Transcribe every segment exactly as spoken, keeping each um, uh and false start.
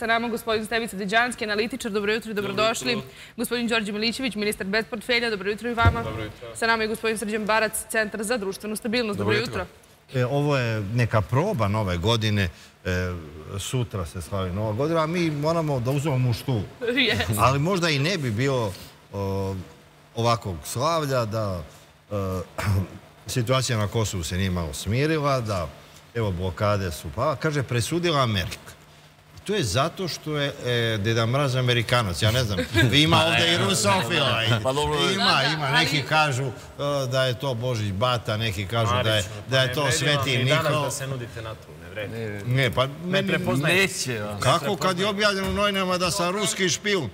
Sa nama gospodin Stevica Deđanski, analitičar. Dobro jutro i dobrodošli. Dobro. Gospodin Đorđe Milićević, ministar bez portfelja. Dobro jutro i vama. Dobro jutro. Sa nama je gospodin Srđan Barac, Centar za društvenu stabilnost. Dobro, Dobro jutro. jutro. E, ovo je neka proba nove godine. E, sutra se slavi nova godina, a mi moramo da uzmemo u štu. Yes. Ali možda i ne bi bio o, ovakvog slavlja, da e, situacija na Kosovu se nije malo smirila, da evo blokade su pala. Kaže, presudila Amerika. To je zato što je e, Deda Mraz Amerikanac. Ja ne znam, ima ovdje i rusofila. Ima, ima. Neki kažu uh, da je to Božić Bata, neki kažu Marično, da, je, da je to ne, Sveti Niko. I danas da se nudite na to, ne vredi. Ne, ne, pa ne prepoznaje. Kako kad je objavljeno u novinama da sam ruski špijun?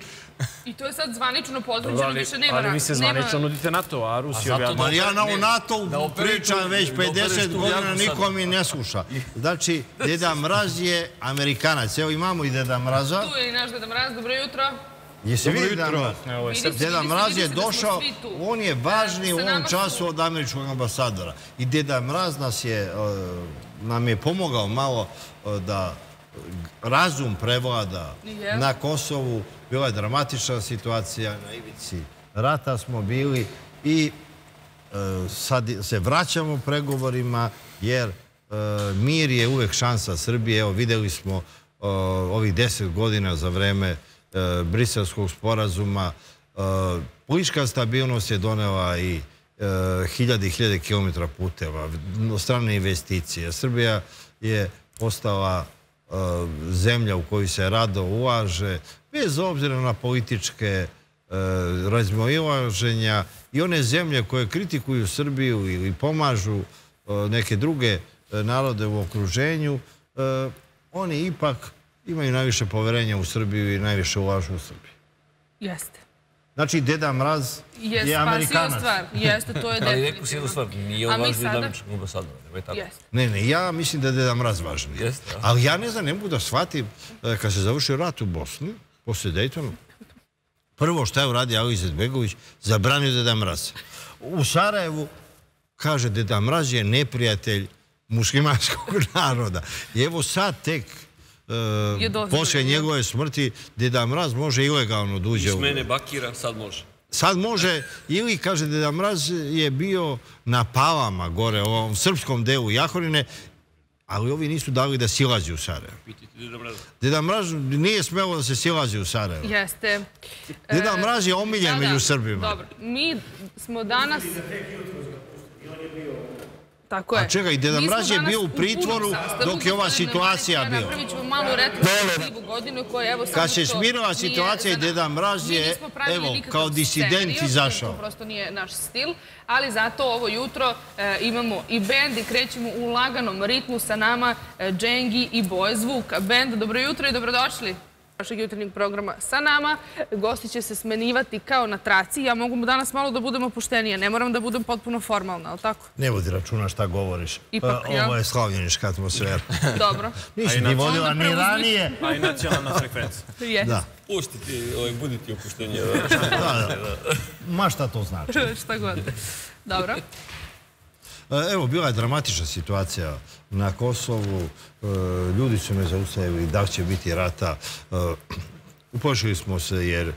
I to je sad zvanično podvrđeno, više nema... Ali mi se zvanično nudite NATO, a Rusija objavljeno... Ali ja na o NATO pričam već pedeset godina, niko mi ne sluša. Znači, Deda Mraz je Amerikanac. Evo, imamo i Deda Mraza. Tu je i naš Deda Mraz, dobro jutro. Jesi vi Deda Mraz? Deda Mraz je došao, on je važniji u ovom času od američkog ambasadora. I Deda Mraz nam je pomogao malo da razum prevlada na Kosovu. Bila je dramatična situacija, na ivici rata smo bili i e, sad se vraćamo u pregovorima, jer e, mir je uvek šansa Srbije. Evo, videli smo e, ovih deset godina za vreme e, Briselskog sporazuma. E, politička stabilnost je donela i e, hiljade i hiljade kilometra puteva, strane investicije. Srbija je postala e, zemlja u koju se rado ulaže, bez obzira na političke e, razmimoilaženja, i one zemlje koje kritikuju Srbiju ili pomažu e, neke druge e, narode u okruženju, e, oni ipak imaju najviše poverenja u Srbiju i najviše ulažu u Srbiju. Jeste. Znači, Deda Mraz je Amerikanac. Spasio stvar. Jeste, to je definitivno. Ali rekao si jednu stvar, nije važniji da američki ambasador. Ne, ne, ja mislim da je Deda Mraz važniji. Ali ja ne znam, ne mogu da shvatim, kad se završio rat u Bosni, poslije Dejtonu, prvo što je uradio Alija Izetbegović, zabranio Deda Mraza. U Sarajevu, kaže, Deda Mraz je neprijatelj muslimanskog naroda. I evo sad tek, poslije njegove smrti, Deda Mraz može ilegalno da uđe u... Iz mene bakira, sad može. Sad može, ili, kaže, Deda Mraz je bio na Palama, gore, u ovom srpskom delu Jahorine, ali ovi nisu dali da silazi u Sarajevo. Deda Mraz nije smelo da se silazi u Sarajevo. Jeste. Deda Mraz je omiljen među Srbima. Dobro, mi smo danas... Tako je. A čega, i Deda Mraz je bio u pritvoru dok je ova situacija bila. Napravit ćemo malu retrospektivu godinu koja, evo, samo to... Kad se smirila situacija, i Deda Mraz je, evo, kao disident izašao. To prosto nije naš stil, ali zato ovo jutro imamo i bend i krećemo u laganom ritmu. Sa nama Džengi i Boje Zvuka. Bend, dobro jutro i dobrodošli. Našeg jutarnjeg programa sa nama. Gosti će se smenjivati kao na traci. Ja mogu danas malo da budem opuštenija. Ne moram da budem potpuno formalna, ali tako? Ne vodi računa šta govoriš. Ovo je slavljenička atmosfera. Dobro. Nisi ni vodila ni ranije. A i nacionalna frekvenca. Da. Puštiti, buditi opuštenija. Da, da. Ma šta to znači? Šta god. Dobro. Evo, bila je dramatična situacija na Kosovu. Ljudi su me zaustavili da će biti rata. Uplašili smo se jer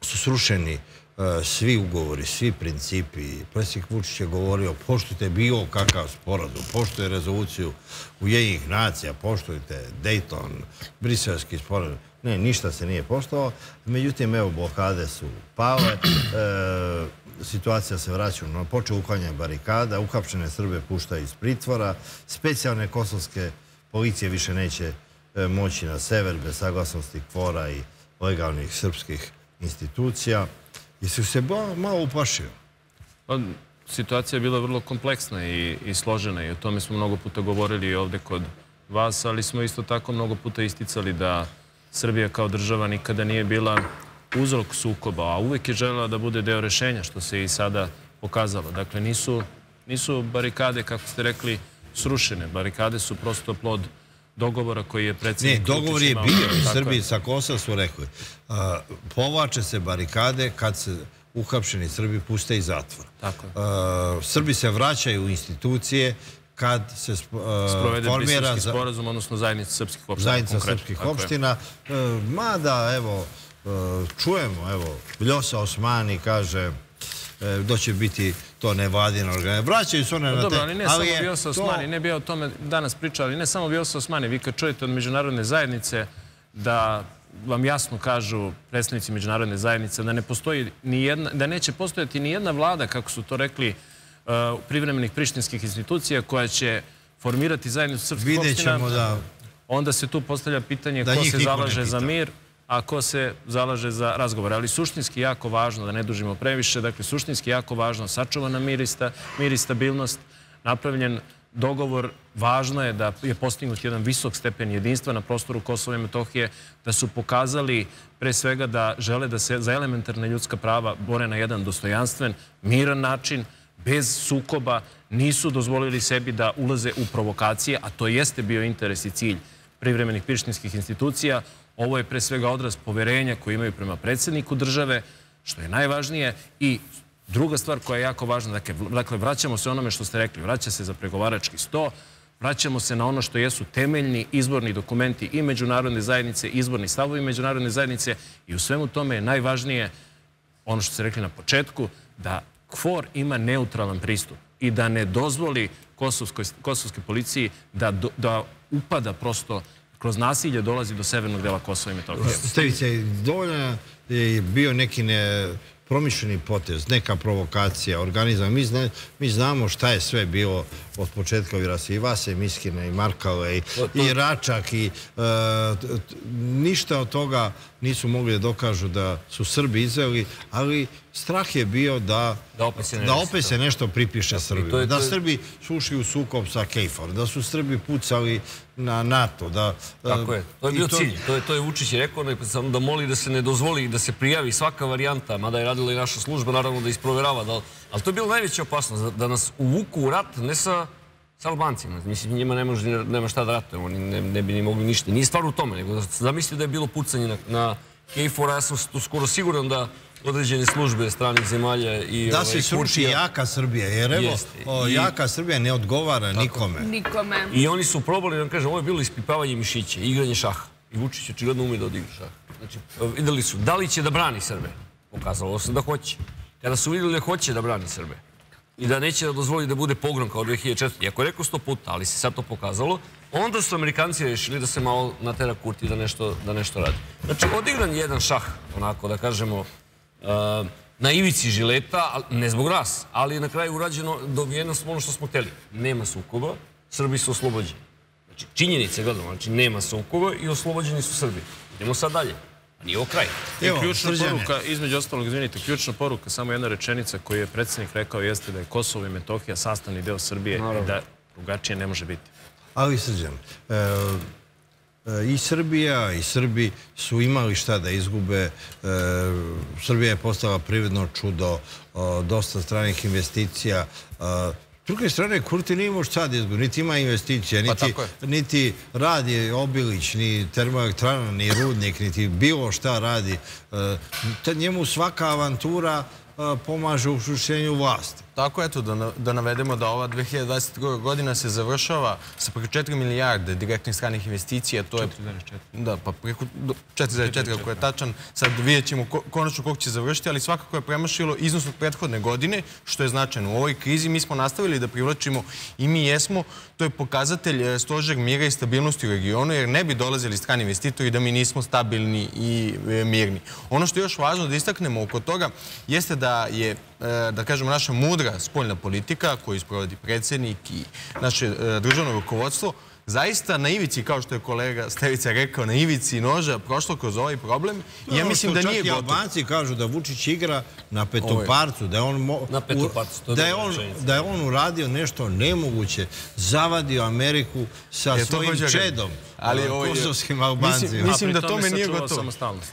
su srušeni svi ugovori, svi principi. Predsjednik Vučić je govorio, poštujte bilo kakav sporazum, poštujte rezoluciju Ujedinjenih nacija, poštujte Dejton, Briselski sporazum. Ne, ništa se nije poštovalo. Međutim, evo, blokade su pale. Situacija se vraća na počeo uklanjanje barikada, uhapšene Srbe pušta iz pritvora, specijalne kosovske policije više neće moći na sever bez saglasnosti KFOR-a i legalnih srpskih institucija. Jesi se malo uplašio? Situacija je bila vrlo kompleksna i složena i o tome smo mnogo puta govorili ovdje kod vas, ali smo isto tako mnogo puta isticali da Srbija kao država nikada nije bila uzrok sukoba, a uvek je željela da bude deo rešenja, što se i sada pokazalo. Dakle, nisu barikade, kako ste rekli, srušene. Barikade su prosto plod dogovora koji je predsjednik... Ne, dogovor je bio. U Srbiji sa Kosova su rekli, povlače se barikade kad se uhapšeni Srbi puste iz zatvora. Srbi se vraćaju u institucije, kad se sprovede Briselski sporazum, odnosno zajednica srpskih opština. Zajednica srpskih opština. Mada, evo, čujemo, evo, Vjosa Osmani kaže da će biti to nevladina organa. Vraćaju se one na te... Dobro, ali ne samo Vjosa Osmani, ne bi ja o tome danas pričao, ali ne samo Vjosa Osmani. Vi kad čujete od međunarodne zajednice da vam jasno kažu predstavnici međunarodne zajednice da ne postoji ni jedna, da neće postojati ni jedna vlada, kako su to rekli, privremenih prištinskih institucija koja će formirati zajednicu srpskih opština, onda se tu postavlja pitanje ko se zalaže za mir, a ko se zalaže za razgovor. Ali suštinski jako važno, da ne dužimo previše, dakle suštinski jako važno, sačuvana mir i stabilnost, napravljen dogovor, važno je da je postignut jedan visok stepen jedinstva na prostoru Kosova i Metohije, da su pokazali pre svega da žele da se za elementarne ljudska prava bore na jedan dostojanstven, miran način, bez sukoba, nisu dozvolili sebi da ulaze u provokacije, a to jeste bio interes i cilj privremenih prištinskih institucija. Ovo je pre svega odraz poverenja koje imaju prema predsjedniku države, što je najvažnije. I druga stvar koja je jako važna, dakle, vraćamo se onome što ste rekli, vraća se za pregovarački sto, vraćamo se na ono što jesu temeljni izborni dokumenti i međunarodne zajednice, izborni stavovi međunarodne zajednice, i u svemu tome je najvažnije, ono što ste rekli na početku, da KFOR ima neutralan pristup i da ne dozvoli kosovskoj policiji da upada prosto kroz nasilje, dolazi do severnog dela Kosova i Metohije. Stevica, dovoljno je bio neki promišljeni potez, neka provokacija, organizam. Mi znamo šta je sve bilo od početka virasa, i Vase Miskine, i Markale, i Račak, i ništa od toga nisu mogli da dokažu da su Srbi izveli, ali strah je bio da opet se nešto pripiše Srbiju. Da Srbi su ušli u sukob sa KFOR, da su Srbi pucali na NATO. Tako je. To je bio cilj. To je Vučić je rekao, da moli da se ne dozvoli i da se prijavi svaka varijanta, mada je radila i naša služba, naravno da isproverava. Ali to je bilo najveća opasnost, da nas uvuku u rat, ne sa Albancima. Mislim, njima nema šta da ratujemo, oni ne bi ni mogli ništa. Nije stvar u tome, nego zamislio da je bilo pucanje na KFOR, a ja sam skoro siguran da određene službe stranih zemalja i Kurtija. Da se sruši jaka Srbija, jer evo, jaka Srbija ne odgovara nikome. Nikome. I oni su probali, vam kažem, ovo je bilo ispipavanje mišića, igranje šaha. I Vučić očigledno ume da odigra šaha. Znači, videli su, da li će da brani Srbe? Pokazalo se da hoće. Kada su videli da hoće da brani Srbe i da neće da dozvoli da bude pogrom kao dve hiljade četvrte. Iako je rekao sto puta, ali se sad to pokazalo, onda su Amerikanci rešili da se malo natera Kurti da nešto radi. Znači, odigran je jedan šah, onako da kažemo, na ivici žileta, ne zbog nas, ali je na kraju urađeno dobijeno ono što smo hteli. Nema sukoba, Srbi su oslobođeni. Znači, činjenice gledamo, znači nema sukoba i oslobođeni su Srbi. Idemo sad dalje. Nije ovo kraj. Ključna poruka, između ostalog, izvinite, ključna poruka, samo jedna rečenica koju je predsjednik rekao, jeste da je Kosovo i Metohija sastavni deo Srbije i da drugačije ne može biti. Ali, Srđan, i Srbija i Srbi su imali šta da izgube. Srbija je postala privredno čudo, dosta stranih investicija. S druge strane, Kurti nije imao šta da izgube, niti ima investicija, niti radi Obilić, ni termoelektrana, ni rudnik, niti bilo šta radi. Njemu svaka avantura pomaže u ušušenju vlasti. Tako, eto, da navedemo da ova dve hiljade dvadeset druga godina se završava sa preko četiri milijarde direktnih stranih investicija. četiri zarez četiri. Da, pa preko četiri zarez četiri ako je tačan. Sad vidjet ćemo konačno koliko će završiti, ali svakako je premašilo iznos od prethodne godine, što je značajno. U ovoj krizi mi smo nastavili da privlačimo i mi jesmo. To je pokazatelj stožer mira i stabilnosti u regionu, jer ne bi dolazili strani investitori da mi nismo stabilni i mirni. Ono što je još važno da istaknemo oko toga jeste da je, da kažemo, naša mudra spoljna politika koju sprovodi predsjednik i naše državno rukovodstvo, zaista na ivici, kao što je kolega Stevica rekao, na ivici noža prošlo kroz ovaj problem. Ja mislim da nije gotovo. Čak i Albanci kažu da Vučić igra na petoparcu, da je on uradio nešto nemoguće, zavadio Ameriku sa svojim čedom. kosovskim Albanzijama. Mislim da tome nije gotovo.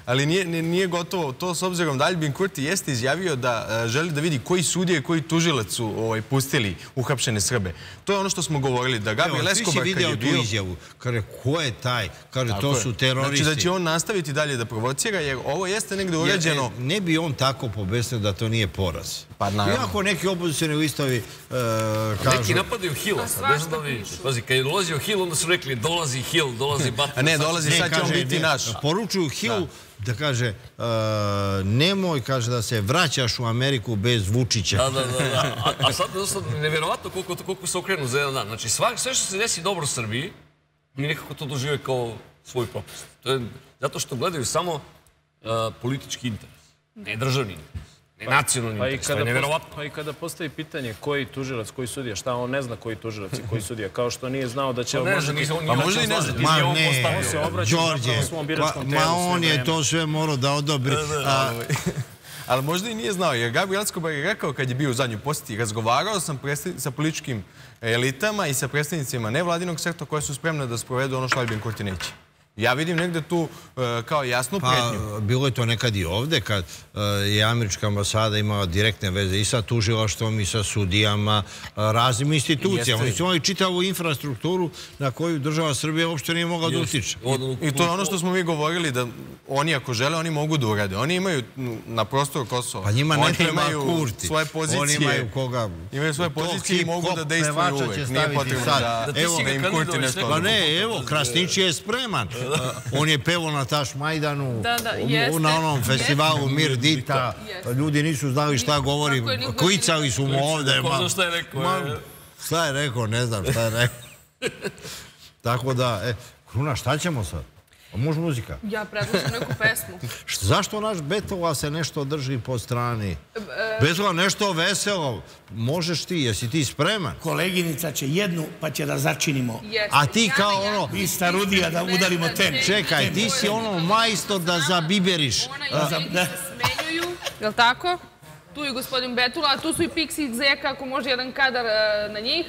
Ali nije gotovo to s obzirom da Albin Kurti jeste izjavio da želi da vidi koji sudije i koji tužilac su pustili uhapšene Srbe. To je ono što smo govorili. Da Gabrijel Eskobar kad je bio... Evo, ti si video tu izjavu. Kaže, ko je taj? Kaže, to su teroristi. Znači da će on nastaviti dalje da provocira, jer ovo jeste negde uređeno... Ne bi on tako pobesnio da to nije poraz. Pa naravno. Iako neki opozicioni listovi kažu... Neki napadaju Hila. Kad je dolazio Hil, onda su rekli dolazi Hil, dolazi Batman. A ne, dolazi, sad će on biti naš. Poručuju Hilu da kaže nemoj, kaže da se vraćaš u Ameriku bez Vučića. Da, da, da. A sad nevjerovatno koliko se okrenu za jedan dan. Znači sve što se desi dobro Srbiji, mi nekako to dožive kao svoj propust. Zato što gledaju samo politički interes, ne državni interes. Pa i kada postavi pitanje koji tužilac, koji sudija, šta on ne zna koji tužilac i koji sudija, kao što nije znao da će... Pa možda i ne zna. Ma ne, Đorđe, ma on je to sve morao da odobri. Ali možda i nije znao, jer Gabrijel Eskobar je rekao kad je bio u zadnjoj posjeti, razgovarao sam sa političkim elitama i sa predstavnicima nevladinog sektora koje su spremne da sprovedu ono što Albin Kurti neće. Ja vidim negde tu kao jasnu pretnju. Bilo je to nekad i ovde, kad je američka ambasada imala direktne veze i sa tužilaštvom, i sa sudijama, raznim institucijama. Oni su imali čitavu infrastrukturu na koju država Srbije uopšte nije mogla da utiče. I to je ono što smo mi govorili, da oni ako žele, oni mogu da urade. Oni imaju na prostoru Kosova. Pa njima ne treba Kurti. Oni imaju koga. Imaju svoje pozicije i mogu da dejstvuju uvek. Nije potrebno da im Kurti ne stoji. Pa ne, evo, Krasnić je spreman. On je pevao na Taš Majdanu, na onom festivalu Mir Dita. Ljudi nisu znali šta govori. Klicali su mu ovde. Šta je rekao? Ne znam šta je rekao. Tako da, Kruna, šta ćemo sad? Može muzika? Ja predlažem neku pesmu. Zašto naš Betola se nešto drži po strani? Betola, nešto veselo. Možeš ti, jesi ti spreman? Koleginica će jednu, pa će da začinimo. A ti kao ono... I starudija da udarimo tem. Čekaj, ti si ono majstor da zabiberiš. Ona i ljudi se smenjuju, je li tako? Tu je gospodin Betola, a tu su i Piksi i Zeka, ako može jedan kadar na njih.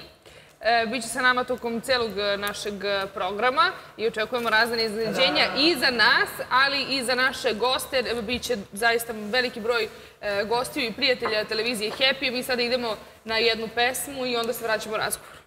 Biće sa nama tokom celog našeg programa i očekujemo razne iznenađenja i za nas, ali i za naše goste. Biće zaista veliki broj gostiju i prijatelja televizije Happy. Mi sada idemo na jednu pesmu i onda se vraćamo razgovor.